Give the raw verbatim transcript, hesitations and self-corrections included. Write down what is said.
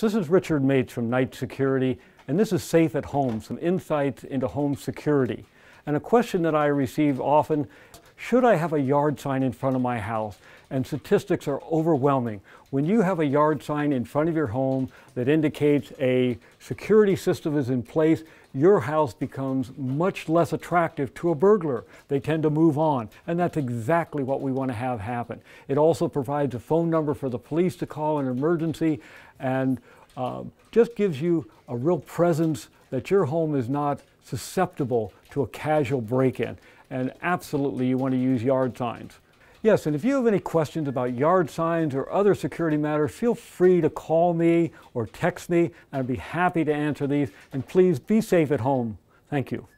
So this is Richard Mates from Night Security, and this is Safe at Home, some insights into home security. And a question that I receive often, should I have a yard sign in front of my house? And statistics are overwhelming. When you have a yard sign in front of your home that indicates a security system is in place, your house becomes much less attractive to a burglar. They tend to move on, and that's exactly what we want to have happen. It also provides a phone number for the police to call in an emergency, and uh, just gives you a real presence that your home is not susceptible to a casual break-in. And absolutely, you want to use yard signs. Yes, and if you have any questions about yard signs or other security matters, feel free to call me or text me. I'd be happy to answer these. And please be safe at home. Thank you.